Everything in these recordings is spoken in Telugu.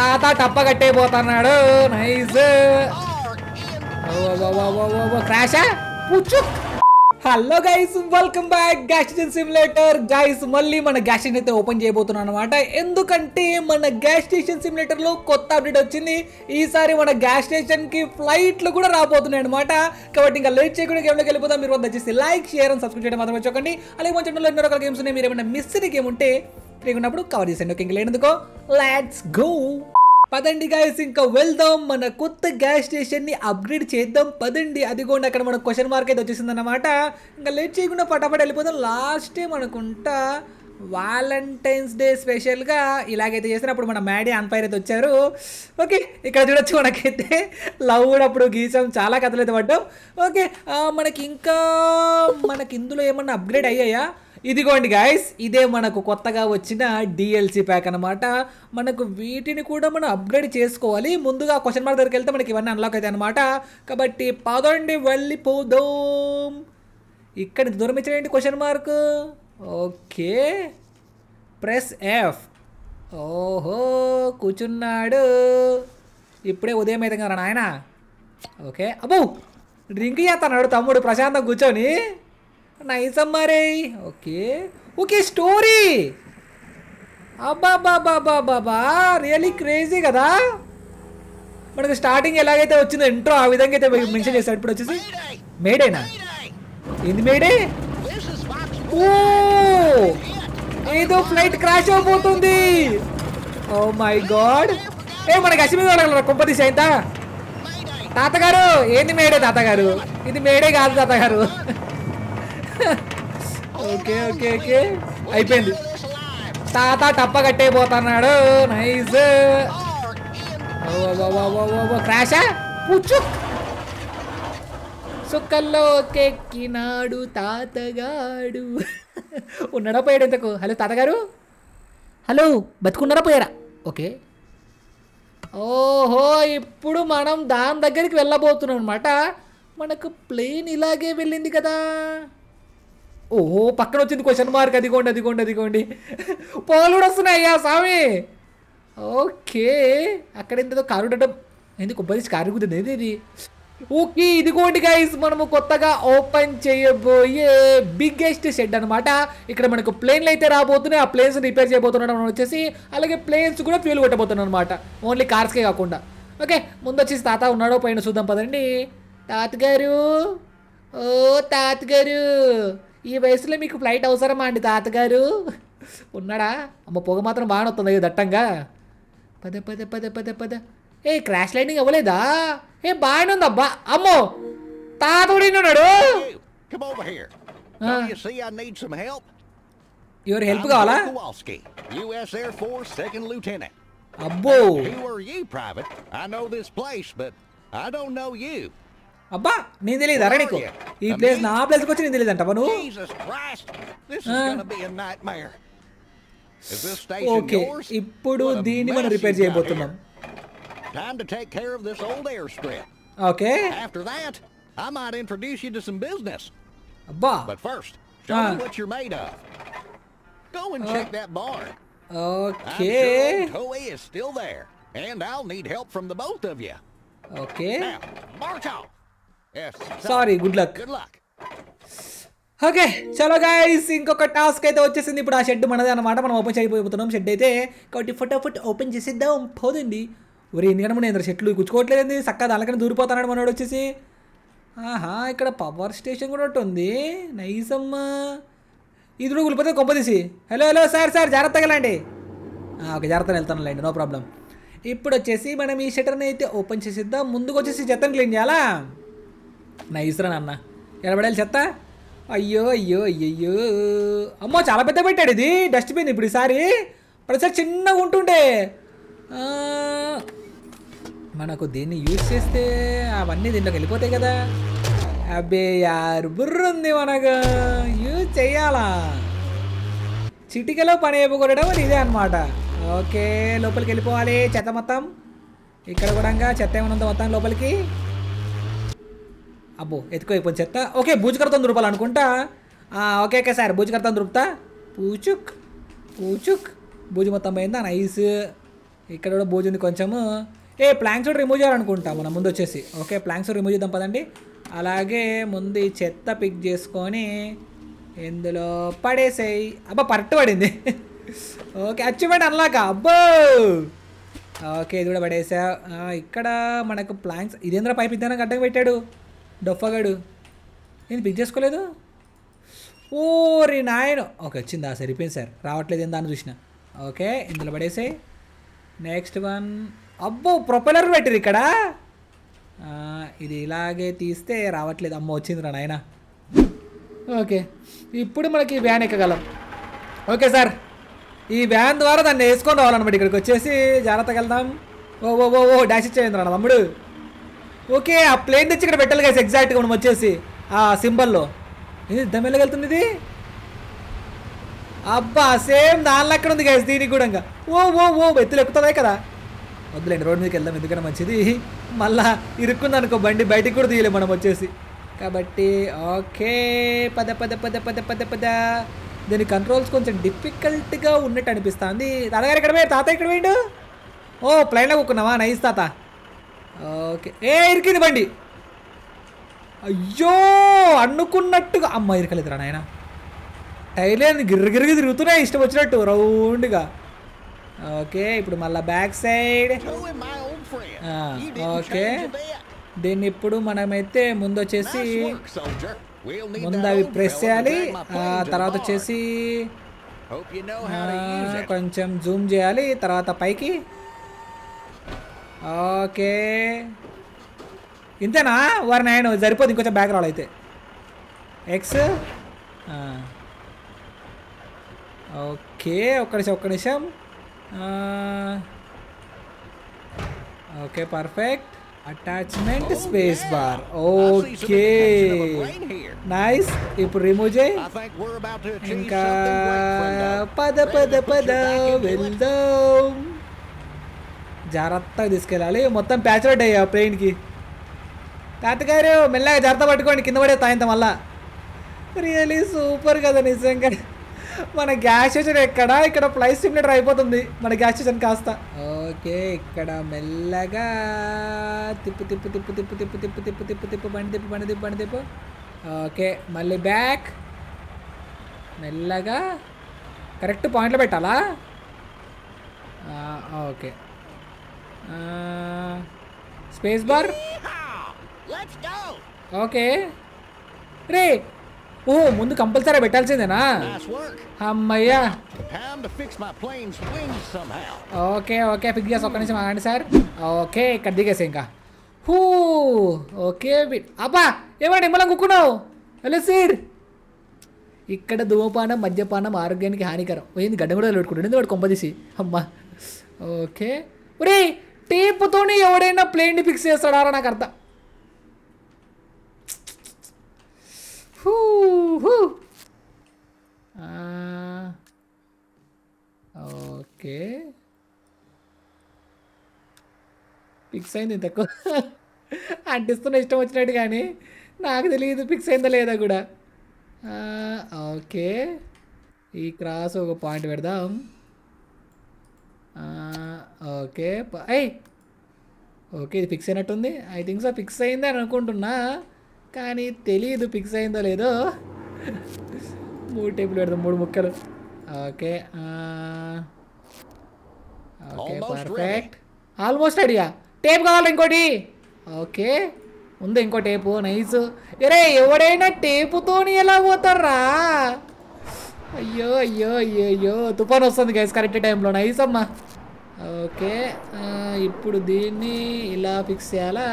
తాత టప్ప కట్టేపోతున్నాడు. నైస్. క్రాషా పుచ్చు. Hello guys, welcome back gas station simulator. Guys మళ్ళీ మన గ్యాస్ స్టేషన్ అయితే ఓపెన్ చేయబోతున్నాను అనమాట. ఎందుకంటే మన గ్యాస్ స్టేషన్ సిమ్యులేటర్ లో కొత్త అప్డేట్ వచ్చింది. ఈసారి మన గ్యాస్ స్టేషన్ కి ఫ్లైట్లు కూడా రాబోతున్నాయి అనమాట. కాబట్టి ఇంకా లేట్ చేయకుండా గేమ్లోకి వెళ్ళిపోతాం. మీరు వచ్చేసి లైక్, షేర్ అండ్ సబ్స్క్రైబ్ చేయడం మాత్రం వచ్చుకోకండి. అలాగే మన ఛానల్లో ఎన్నో రకాల గేమ్స్ ఉన్నాయి. మీరు ఏమైనా మిస్ అయిన గేమ్ ఉంటే ఫ్రీ ఉన్నప్పుడు కవర్ చేసేయండి. ఓకే, ఇంకా లేనందుకో లెట్స్ గో. పదండి గాయస్, ఇంకా వెళ్దాం. మన కొత్త గ్యాస్ స్టేషన్ని అప్గ్రేడ్ చేద్దాం పదండి. అదిగోండి అక్కడ మన క్వశ్చన్ మార్క్ అయితే వచ్చేసింది అనమాట. ఇంకా లేట్ చేయకుండా పటాపట వెళ్ళిపోతాం. లాస్ట్ టైం అనుకుంటా వాలంటైన్స్ డే స్పెషల్గా ఇలాగైతే చేసినప్పుడు మన మ్యాడీ అన్ఫైర్ అయితే వచ్చారు. ఓకే, ఇక్కడ చూడొచ్చు మనకైతే లవ్ కూడా అప్పుడు గీసాం, చాలా కథలు అయితే పడ్డాం. ఓకే, మనకి ఇంకా మనకి ఇందులో ఏమన్నా అప్గ్రేడ్ అయ్యాయా? ఇదిగోండి గాయస్, ఇదే మనకు కొత్తగా వచ్చిన డిఎల్సీ ప్యాక్ అనమాట. మనకు వీటిని కూడా మనం అప్గ్రేడ్ చేసుకోవాలి. ముందుగా క్వశ్చన్ మార్క్ దగ్గరికి వెళ్తే మనకి ఇవన్నీ అన్లాక్ అవుతాయి అనమాట. కాబట్టి పదండి వెళ్ళిపోదాం. ఇక్కడ దూరం ఇచ్చేయండి question mark. Okay, press F. ఓహో, కూర్చున్నాడు. ఇప్పుడే ఉదయం అయితే కదా నాయన. ఓకే, అబ్బో డ్రింక్ చేస్తాడు తమ్ముడు ప్రశాంతం కూర్చొని. నైస్ అమ్మారే. Okay okay, story. అబ్బాబాబాబాబాబా, రియలీ క్రేజీ కదా. మనకు స్టార్టింగ్ ఎలాగైతే వచ్చిందో ఇంట్రో ఆ విధంగా అయితే మెన్షన్ చేశాడు. ఇప్పుడు వచ్చేసి మేడేనా? ఏంది మేడే? ఓ, ఏదో ఫ్లైట్ క్రాష్ అయిపోతుంది. Oh my God. ఏ మనకి అసలు కొంపదీస్ అయిందా? తాతగారు ఏంది మేడే? తాతగారు ఇది మేడే కాదు తాతగారు. ఓకే ఓకే ఓకే, అయిపోయింది. తాత టప్ప కట్టేపోతున్నాడు. నైస్. క్రాషా పుచ్చు. సుక్కల్లోకి ఎక్కినాడు తాతగాడు. ఉన్నాడా పోయాడు ఇంతకు? హలో తాతగారు, హలో బతుకున్నారా పోయారా? ఓకే, ఓహో ఇప్పుడు మనం దాని దగ్గరికి వెళ్ళబోతున్నాం అనమాట. మనకు ప్లేన్ ఇలాగే వెళ్ళింది కదా. ఓహో పక్కన వచ్చింది క్వశ్చన్ మార్క్. అదిగోండి అదిగోండి అదిగోండి, పొగలు కూడా వస్తున్నాయ్యా స్వామి. ఓకే, అక్కడ ఏంటో కారు ఉండటం ఏంది? కొబ్బరి కారు కుదింది ఏంది ఇది? ఓకే, ఇదిగోండి గైస్ మనము కొత్తగా ఓపెన్ చేయబోయే బిగ్గెస్ట్ షెడ్ అనమాట. ఇక్కడ మనకు ప్లేన్లు అయితే రాబోతున్నాయి. ఆ ప్లేన్స్ రిపేర్ చేయబోతున్నాం మనం వచ్చేసి. అలాగే ప్లేన్స్ కూడా ఫ్యూల్ కొట్టబోతున్నాం అనమాట, ఓన్లీ కార్స్కే కాకుండా. ఓకే, ముందు వచ్చేసి తాత ఉన్నాడో పైన చూద్దాం పదండి. తాతగారు, ఓ తాతగారు, ఈ వయసులో మీకు ఫ్లైట్ అవసరమా అండి? తాతగారు ఉన్నాడా? అమ్మ పొగ మాత్రం బాగానే వస్తుంది కదా దట్టంగా. పదే పదే పదే పదే పదే. ఏ క్రాష్ లైనింగ్ అవ్వలేదా? ఏ బాగానే ఉంది అబ్బా. అమ్మో తాతోడిన్నాడు. ఎవరు హెల్ప్ కావాలా? అబ్బో అబ్బా, నేను తెలియదు అరే నీకు. ఈ ప్లేస్ నా ప్లేస్కి వచ్చి నేను తెలియదు అంట నువ్వు. ఓకే, ఇప్పుడు దీన్ని మనం రిపేర్ చేయబోతున్నాం. ఓకే, అబ్బా. Okay okay, sorry, good luck. Okay చలో గైస్, ఇంకొక టాస్క్ అయితే వచ్చేసింది. ఇప్పుడు ఆ షెడ్ మనదే అనమాట. మనం ఓపెన్ చేయబోతున్నాం షెడ్ అయితే. కాబట్టి ఫటాఫట్ ఓపెన్ చేసేద్దాం పోదండి. ఒరే ఎందుకంటే మనం ఇంత షెట్లు కూర్చుకోవట్లేదండి చక్కగా, దానికన్నా దూరిపోతున్నాడు మనోడు వచ్చేసి. ఆహా, ఇక్కడ పవర్ స్టేషన్ కూడా ఒకటి ఉంది. నైస్ అమ్మా. ఇది కూడా గులిపోతే కొంపదీసి. హలో హలో సార్ సార్ జాగ్రత్తగా లేండి. ఓకే జాగ్రత్తగా వెళ్తాను లేండి, నో ప్రాబ్లం. ఇప్పుడు వచ్చేసి మనం ఈ షెటర్ని అయితే ఓపెన్ చేసేద్దాం. ముందుకు వచ్చేసి చెత్తను క్లీన్ చేయాలా? నైస్ రా నాన్న. ఎలా పడాలి చెత్త? అయ్యో అయ్యో అయ్యయ్యో. అమ్మో చాలా పెద్ద పెట్టాడు ఇది డస్ట్బిన్. ఇప్పుడు ఈసారి ప్రతిసారి చిన్నగా ఉంటుండే. మనకు దీన్ని యూజ్ చేస్తే అవన్నీ దీంట్లోకి వెళ్ళిపోతాయి కదా. అబ్బే యారు బుర్రుంది మనకు. యూజ్ చేయాలా? చిటికలో పని అయిపోగొట్టడం ఇదే అనమాట. ఓకే, లోపలికి వెళ్ళిపోవాలి చెత్త మొత్తం. ఇక్కడ కూడా చెత్త ఏమైనా ఉందో మొత్తం లోపలికి. అబ్బో ఎత్తుకో అయిపోయింది చెత్త. ఓకే, బూజుకర్తం దురపాలనుకుంటా. ఓకే ఓకే సార్, బూజుకర్తం దురుపుతా. పూచుక్ పూచుక్, బూజు మొత్తం పోయిందా? నైస్. ఇక్కడ కూడా బోజుని కొంచెము ఏ ప్లాంక్స్ రిమూవ్ చేయాలనుకుంటా మనం ముందు వచ్చేసి. ఓకే ప్లాంక్స్ రిమూవ్ చేద్దాం పదండి. అలాగే ముందు ఈ చెత్త పిక్ చేసుకొని ఇందులో పడేసేయి. అబ్బా పట్టు పడింది. ఓకే అచ్చిపోయి అన్లాక. అబ్బో ఓకే ఇది కూడా పడేసా. ఇక్కడ మనకు ప్లాంక్స్ ఇదేంద్ర పైపు ఇద్దానికి అడ్డం పెట్టాడు డొఫగాడు. నేను పిక్ చేసుకోలేదు. ఓ రీ నాయన. ఓకే వచ్చిందా? సరిపోయింది సార్. రావట్లేదు ఏందా అని చూసిన. ఓకే ఇందులో పడేసాయి. Next one. అబ్బో ప్రొపెలర్ పెట్టారు ఇక్కడ. ఇది ఇలాగే తీస్తే రావట్లేదు. అమ్మ వచ్చింది రా నాయన. ఓకే ఇప్పుడు మనకి వ్యాన్ ఎక్కగలం. ఓకే సార్ ఈ వ్యాన్ ద్వారా దాన్ని వేసుకొని రావాలన్నమాట. ఇక్కడికి వచ్చేసి జాగ్రత్తగా వెళ్దాం. ఓ ఓ ఓ ఓ డాష్ ఇచ్చేయండి రా తమ్ముడు. ఓకే ఆ ప్లేన్ తెచ్చి ఇక్కడ పెట్టాలి కదా ఎగ్జాక్ట్గా మనం వచ్చేసి ఆ సింబల్లో. ఇది దమ్ వెళ్ళగలుగుతుంది ఇది. అబ్బా సేమ్ దానిలో అక్కడ ఉంది గైస్ దీనికి కూడా. ఇంకా ఓ ఓ ఓ ఎత్తులు ఎక్కుతుందే కదా. వద్దులేండి రోడ్ మీదకి వెళ్దాం ఎందుకంటే మంచిది. మళ్ళా ఇరుక్కుంది అనుకో బండి బయటికి కూడా తీయలేము మనం వచ్చేసి కాబట్టి. ఓకే పద పద పద పద పద పద. దీని కంట్రోల్స్ కొంచెం డిఫికల్ట్గా ఉన్నట్టు అనిపిస్తుంది. తాతగారు ఇక్కడ పోయారు. తాత ఇక్కడ పోయిండు. ఓ ప్లైన్లో కూకున్నావా? నైస్ తాత. ఓకే ఏ ఇరికింది బండి. అయ్యో అనుకున్నట్టుగా అమ్మ ఇరకలేదురా నాయన. టైర్లు గిర్రగిరిగి తిరుగుతున్నాయి ఇష్టం వచ్చినట్టు రౌండ్గా. ఓకే ఇప్పుడు మళ్ళీ బ్యాక్ సైడ్. ఓకే దీన్ని ఇప్పుడు మనమైతే ముందు వచ్చేసి ముందు అవి ప్రెస్ చేయాలి. తర్వాత వచ్చేసి కొంచెం జూమ్ చేయాలి తర్వాత పైకి. ఓకే ఇంతేనా? వారి నాయన సరిపోదు ఇంకొంచెం బ్యాక్ రావాలి అయితే. ఎక్స్. ఓకే ఒక్క నిమిషం ఒక్క నిమిషం. Okay perfect. Attachment space bar. Okay nice. ఇప్పుడు రిమూవ్ చేయి. ఇంకా పద పద పద వెళ్దాం. జాగ్రత్తగా తీసుకెళ్ళాలి. మొత్తం ప్యాచ్ రోడ్ అయ్యా ప్లేన్కి. తాతగారు మెల్లగా జాగ్రత్త పట్టుకోండి కింద పడే తాయంత మళ్ళా. రియలీ సూపర్ కదా నిజంగా. మన గ్యాస్ స్టేషన్ ఎక్కడ ఇక్కడ ఫ్లై సిమ్యులేటర్ అయిపోతుంది మన గ్యాస్ స్టేషన్ కాస్త. ఓకే ఇక్కడ మెల్లగా తిప్పు తిప్పు తిప్పు తిప్పు తిప్పు తిప్పు తిప్పు తిప్పు తిప్పు బండి తిప్పు బండి తిప్పు బండి తిప్పు. ఓకే మళ్ళీ బ్యాక్ మెల్లగా కరెక్ట్ పాయింట్లో పెట్టాలా? Okay space bar. ఓకే రే ఓ ముందు కంపల్సరీ పెట్టాల్సిందేనా? అమ్మయ్యా. ఓకే ఓకే ఫిక్స్ చేసి ఒక్క నిమిషం ఆగండి సార్. ఓకే ఇక్కడ దిగేసి ఇంకా హూ. ఓకే అబ్బా ఏమండి నిమ్మలం కుక్కున్నావు. హలో సార్ ఇక్కడ ధూమపానం మద్యపానం ఆరోగ్యానికి హానికరం. ఏంది గడ్డ కూడా పెట్టుకుంటాడు ఎందుకు వాడు కొంపదీసి అమ్మా. ఓకే ఒరే టేపుతోనే ఎవడైనా ప్లేన్ని ఫిక్స్ చేస్తాడా నాకు అర్థం. ఓకే ఫిక్స్ అయింది ఇంతకు అంటిస్తున్న ఇష్టం వచ్చినట్టు కానీ నాకు తెలియదు ఫిక్స్ అయిందా లేదా కూడా. ఓకే ఈ క్రాస్ ఒక పాయింట్ పెడదాం. ఓకే అయ్యి ఓకే ఇది ఫిక్స్ అయినట్టుంది. ఐ థింక్ సో ఫిక్స్ అయింది అని అనుకుంటున్నా కానీ తెలీదు ఫిక్స్ అయిందో లేదో. మూడు టేపులు పెడతాం మూడు ముక్కలు. ఓకే ఓకే పర్ఫెక్ట్ ఆల్మోస్ట్ రెడీయా. టేప్ కావాలి ఇంకోటి. ఓకే ఉంది ఇంకో టేపు. నైస్. ఎరే ఎవడైనా టేపుతోని ఎలా పోతారా? అయ్యో అయ్యో అయ్యో అయ్యో తుఫాన్ వస్తుంది గైస్ కరెక్ట్ టైంలో. నైస్ అమ్మా. ఓకే ఇప్పుడు దీన్ని ఇలా ఫిక్స్ చేయాలా?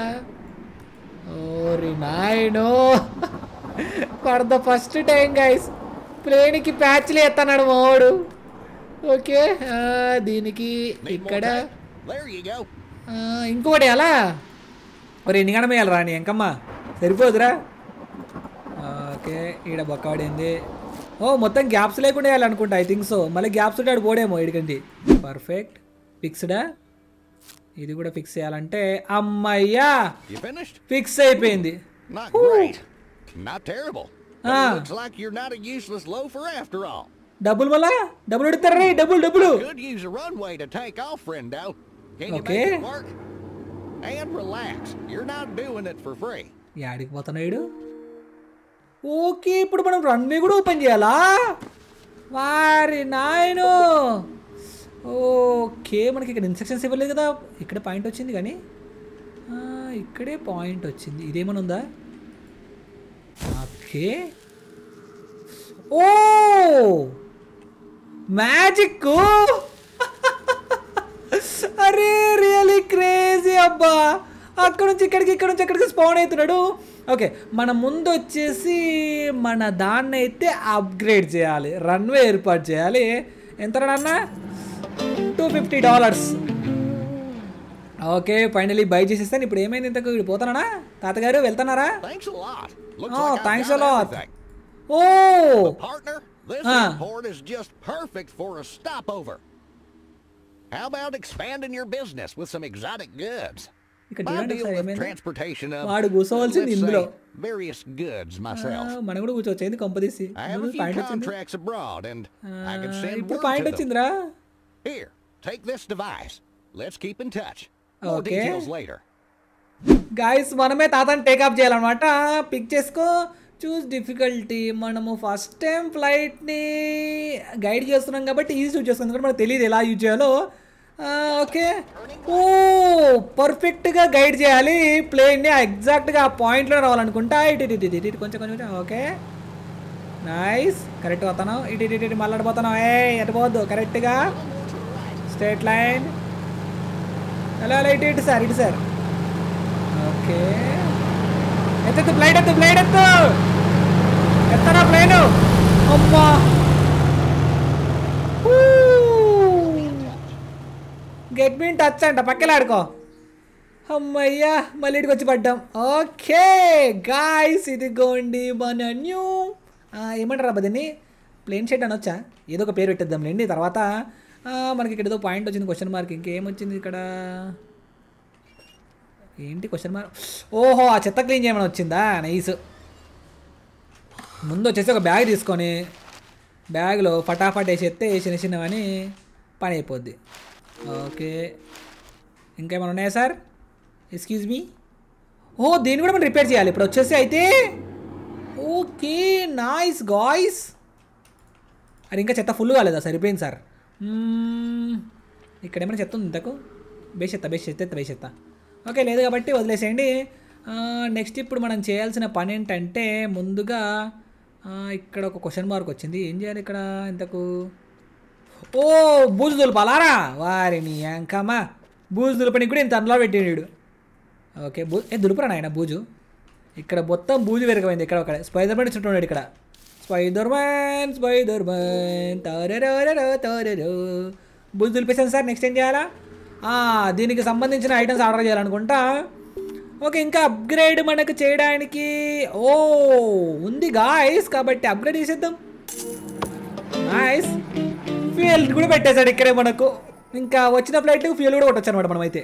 ఓరి నాయనో for the first time guys ప్లేన్కి ప్యాచ్లు ఎత్తన్నాడు మావాడు. ఓకే దీనికి ఇక్కడ ఇంకోటి అలా. మరి ఎన్ని గణం వేయాలి రాని ఎంకమ్మా సరిపోదురా. ఓకే ఈడ బొక్కవాడింది. ఓ మొత్తం గ్యాప్స్ లేకుండా వేయాలనుకుంటా. ఐ థింక్ సో మళ్ళీ గ్యాప్స్ ఉంటాడు పోడేమో ఇడికండి. పర్ఫెక్ట్ ఫిక్స్డా. ఇది కూడా ఫిక్స్ చేయాలంటే అమ్మయ్యా ఫిక్స్ అయిపోయింది. డబ్బులు మళ్ళా డబ్బులు పెడతారు. డబ్బులు డబ్బులు Can you make it work? And relax. You're not doing it for free. Yeah, okay, put a run me group and yella. Why, Nino? Okay, I'm going to civil. You could point to Chindi. You could point to Chindi. Okay. Oh! Magic! Arey, really crazy, abba. Akkadu spawn aitunnadu. Okay, mana mundu vachesi mana danni aithe upgrade cheyali. Runway airport cheyali. Entara nanna? $250. Okay, finally buy chesesanu. Ippudu emaindi intaku idu potanana? Taatagaru veltunara? Thanks a lot. Oh, thanks a lot. Oh! Partner, this airport is just perfect for a stopover. How about expanding your business with some exotic goods? I deal with transportation of various goods myself. I have a few contracts abroad and I can send word to them. Here, take this device. Let's keep in touch. More details later. Guys, maname tathan take up cheyalanamata. Pictures ko choose difficulty. Manamu first time flight ni guide chestunnam kabatti easy choose chestunna kada manaku teliyadu ela use cheyalo. Okay. Oh, perfect guide cheyali. Plane ni exact ga point lo ravalannukunta. It koncha koncha. Okay. Nice. Correct avutana. It malladu potana. Hey, adu podu correct ga. Straight line. Hello, it sir. It sir. Okay. Ettu flight ettu flight ettu. Ettana plane. Amma. Get me in touch and pakkelaaduko. Ammayya, malli idiki vachi paddam. Okay, guys, idigondi mana new. Emantara badini plane sheet anocha. Edo oka peru petteddam lendi tarvata manaki ikkada edo point ochindi question mark inke em ochindi ikkada enti question mark. Oho, aa chetta clean cheyamani ochinda. Nice. Mundu vachesi oka bag teeskoni bag lo patafat esette china china vani pani ayipoddi. Okay. ఇంకేమైనా ఉన్నాయా సార్? Excuse me. ఓ దీన్ని కూడా మనం రిపేర్ చేయాలి. ఇప్పుడు వచ్చేసి అయితే ఓకే నైస్ గాయ్స్. అది ఇంకా చెత్త ఫుల్ కాలేదా సార్? రిపేర్ సార్ ఇక్కడ ఏమైనా చెత్త ఉంది ఇంతకు? బేషెత్త. ఓకే లేదు కాబట్టి వదిలేసేయండి. నెక్స్ట్ ఇప్పుడు మనం చేయాల్సిన పని ఏంటంటే ముందుగా ఇక్కడ ఒక క్వశ్చన్ మార్క్ వచ్చింది. ఏం చేయాలి ఇక్కడ ఇంతకు? ఓ బూజుదులు పలారా వారిని అంకమ్మా బూజు దులపని కూడా ఇంత అందులో పెట్టినాడు. ఓకే దులుపురా నాయన బూజు. ఇక్కడ మొత్తం బూజు పెరగమైంది. ఇక్కడ ఒక స్పైడర్ మ్యాన్ చుట్టూ ఉన్నాడు. ఇక్కడ స్పైడర్ మ్యాన్ తారో బూజు దులిపేసాను సార్. నెక్స్ట్ ఏం చేయాలా? దీనికి సంబంధించిన ఐటమ్స్ ఆర్డర్ చేయాలనుకుంటా. ఓకే ఇంకా అప్గ్రేడ్ మనకు చేయడానికి ఓ ఉంది గాయస్. కాబట్టి అప్గ్రేడ్ చేసేద్దాం. నైస్. ఫ్యూయల్ కూడా పెట్టేశాడు ఇక్కడే మనకు. ఇంకా వచ్చిన ఫ్లైట్లకు ఫ్యూయల్ కూడా కొట్టచ్చు అనమాట మనమైతే.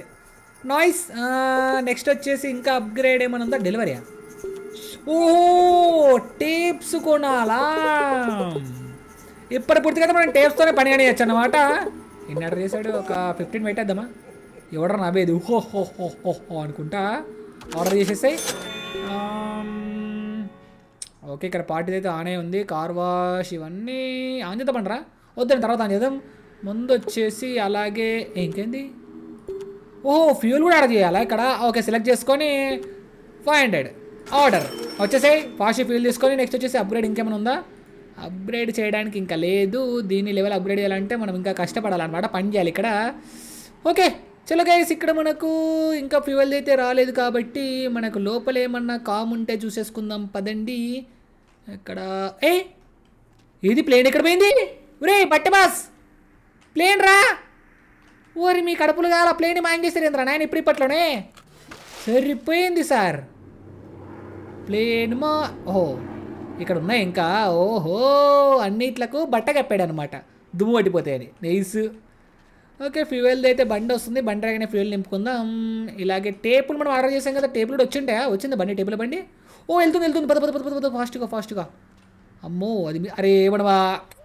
నాయిస్. నెక్స్ట్ వచ్చేసి ఇంకా అప్గ్రేడ్ ఏమైనా ఉందా? డెలివరీ. ఓ టేప్స్ కొనాలా? ఇప్పటి పూర్తిగా మనం టేప్స్తోనే పని కానియచ్చు అనమాట. ఎన్ని ఆర్డర్ చేశాడు? ఒక 15 పెట్టేద్దామా? ఎవడరా నాబేది ఓహో హో అనుకుంటా ఆర్డర్ చేసేసాయి. ఓకే ఇక్కడ పార్టీది అయితే ఆనే ఉంది. కార్ వాష్ ఇవన్నీ ఆన్ చేద్దాం అంటారా? వద్దని తర్వాత ఆన్ చేద్దాం. ముందు వచ్చేసి అలాగే ఇంకేంది? ఓహో ఫ్యూల్ కూడా ఆర్డర్ చేయాలా ఇక్కడ? ఓకే సెలెక్ట్ చేసుకొని 500 ఆర్డర్ వచ్చేసాయి. ఫాస్ట్ ఫ్యూల్ తీసుకొని నెక్స్ట్ వచ్చేసి అప్గ్రేడ్ ఇంకేమైనా ఉందా? అప్గ్రేడ్ చేయడానికి ఇంకా లేదు. దీన్ని లెవెల్ అప్గ్రేడ్ చేయాలంటే మనం ఇంకా కష్టపడాలన్నమాట, పని చేయాలి ఇక్కడ. ఓకే చలో గైస్ ఇక్కడ మనకు ఇంకా ఫ్యూల్ అయితే రాలేదు కాబట్టి మనకు లోపల ఏమన్నా కామ్ ఉంటే చూసేసుకుందాం పదండి. ఇక్కడ ఇది ప్లేన్ ఎక్కడ పోయింది? ఒరే బట్ట బాస్ ప్లేన్ రా. ఓరి మీ కడుపులు కాల ప్లేన్ మాంగేశారు ఏంద్రా నాయన ఇప్పుడు ఇప్పట్లోనే సరిపోయింది సార్. ప్లేన్ మా ఓహో ఇక్కడ ఉన్నాయి ఇంకా. ఓహో అన్నిట్లకు బట్ట కప్పాడు అనమాట దుమ్ము పట్టిపోతాయని. నైస్. ఓకే ఫ్యూయల్ది అయితే బండి వస్తుంది. బండి రాగానే ఫ్యూయల్ నింపుకుందాం. ఇలాగే టేపులు మనం ఆర్డర్ చేసాం కదా, టేపులు కూడా వచ్చింటాయా? వచ్చిందా బండి? టేపుల బండి ఓ వెళ్తుంది వెళ్తుంది. పద పద పద పద ఫాస్ట్గా. అమ్మో అది అరే మనం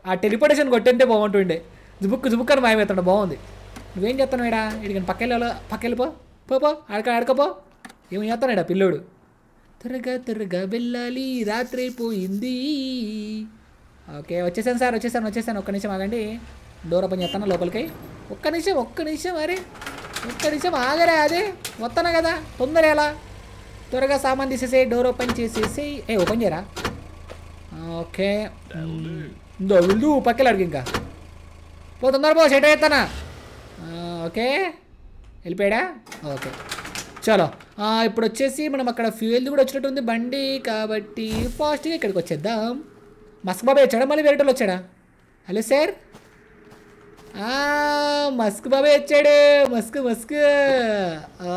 ఆ టెలిపోర్టేషన్ కొట్టంటే బాగుంటుండే. జుబుక్ జుబుక్ అని మాయమవుతుండే. బాగుంది. నువ్వేం చేస్తున్నావు ఏడా ఇడికి పక్కెళ్ళ పక్కెళ్ళిపో పో ఆడకపో ఏమి చేస్తున్నాడా పిల్లోడు త్వరగా త్వరగా వెళ్ళాలి రాత్రి అయిపోయింది. ఓకే వచ్చేసాను సార్ వచ్చేసాను ఒక్క నిమిషం ఆగండి డోర్ ఓపెన్ చేస్తాను లోపలికి ఒక్క నిమిషం అరే ఒక్క నిమిషం ఆగరే అదే వస్తాను కదా తొందర ఎలా త్వరగా సామాన్ తీసేసే డోర్ ఓపెన్ చేసేసి ఏ ఓపెన్ చేయరా ఓకే దొల్లు పక్కలాడికి ఇంకా పో తొందర పో సెట్ అవుతానా ఓకే వెళ్ళిపోయాడా ఓకే చలో ఇప్పుడు వచ్చేసి మనం అక్కడ ఫ్యూయల్ కూడా వచ్చినట్టుంది బండి కాబట్టి ఫాస్ట్గా ఇక్కడికి వచ్చేద్దాం. మస్క్ బాబాయ్ వచ్చాడా మళ్ళీ వేరేటోళ్ళు వచ్చాడా? హలో సార్ మస్క్ బాబాయ్ వచ్చాడు మస్క్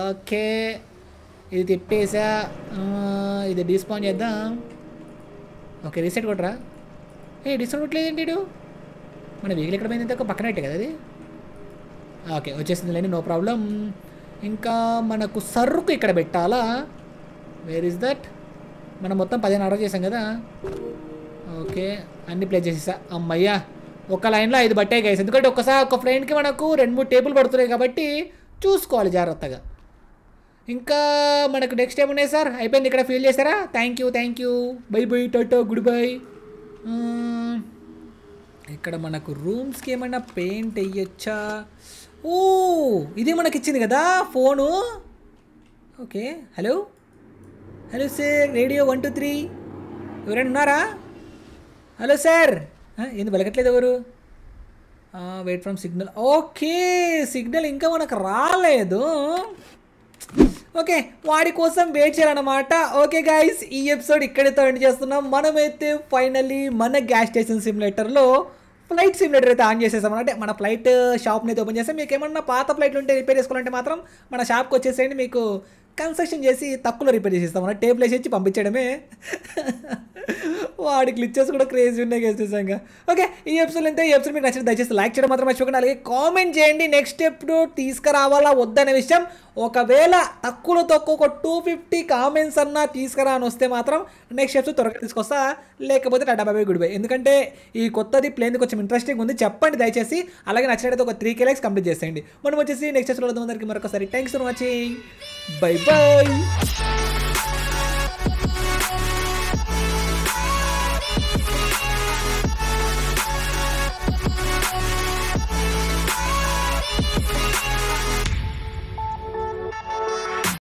ఓకే ఇది తిప్పేసా ఇది డిస్పాన్ చేద్దాం ఓకే రీసెట్ కొట్టరా ఏ డిస్కౌంట్ కొట్టలేదేంటి ఇటు మన వీగిల్ ఎక్కడ పోయింది ఇంత పక్కన పెట్టే కదా అది ఓకే వచ్చేసింది లేని నో ప్రాబ్లం. ఇంకా మనకు సరుకు ఇక్కడ పెట్టాలా వేర్ ఇస్ దట్ మనం మొత్తం 15 ఆర్డర్ చేసాం కదా ఓకే అన్ని ప్లేస్ చేసేసా అమ్మయ్యా ఒక లైన్లో 5 బట్టాయి గైస్ ఎందుకంటే ఒకసారి ఒక ఫ్రెండ్కి మనకు 2-3 టేబుల్ పడుతున్నాయి కాబట్టి చూసుకోవాలి జాగ్రత్తగా. ఇంకా మనకు నెక్స్ట్ టైం ఉన్నాయి సార్ అయిపోయింది ఇక్కడ ఫీల్ చేశారా thank you bye Tata good bye. ఇక్కడ మనకు రూమ్స్కి ఏమైనా పెయింట్ వేయచ్చా ఓ ఇదే మనకి ఇచ్చింది కదా phone okay hello hello sir radio 123 ఎవరైనా ఉన్నారా హలో సార్ ఏంది వెలకట్లేదు ఎవరు wait from signal okay signal ఇంకా మనకు రాలేదు ఓకే వాడి కోసం వెయిట్ చేయాలన్నమాట. ఓకే గైస్ ఈ ఎపిసోడ్ ఇక్కడితో ఎండ్ చేస్తున్నాం మనమైతే ఫైనల్లీ మన గ్యాస్ స్టేషన్ సిమ్యులేటర్లో ఫ్లైట్ సిమ్యులేటర్ అయితే ఆన్ చేసేసాం అంటే మన ఫ్లైట్ షాప్ని అయితే ఓపెన్ చేస్తాం మీకు ఏమన్నా పాత ఫ్లైట్లు ఉంటే రిపేర్ చేసుకోవాలంటే మాత్రం మన షాప్కి వచ్చేసేయండి మీకు కన్సెషన్ చేసి తక్కువలో రిపేర్ చేసేస్తాం అన్న టేబుల్ వేసి ఇచ్చి పంపించడమే వాడి గ్లిచెస్ కూడా క్రేజీ ఉన్నాయి గేసేసాక. ఓకే ఈ ఎపిసోడ్ అంతే ఈ ఎపిసోడ్ మీకు నచ్చిన దయచేసి లైక్ చేయడం మాత్రం మర్చిపోకండి అలాగే కామెంట్ చేయండి నెక్స్ట్ ఎపిసోడ్ తీసుకురావాలా వద్దనే విషయం ఒకవేళ తక్కువలో తక్కువ ఒక 250 కామెంట్స్ అన్నా తీసుకురా అని వస్తే మాత్రం నెక్స్ట్ ఎపిసోడ్ త్వరగా తీసుకొస్తా లేకపోతే టాటా బాయ్ గుడ్ బై ఎందుకంటే ఈ కొత్తది ప్లేన్కి కొంచెం ఇంట్రెస్టింగ్ ఉంది చెప్పండి దయచేసి అలాగే నచ్చినట్టు ఒక 3K లైక్స్ కంప్లీట్ చేసేయండి మనం వచ్చేసి నెక్స్ట్ ఎపిసోడ్ అందరికీ మరొకసారి thanks for watching bye bye.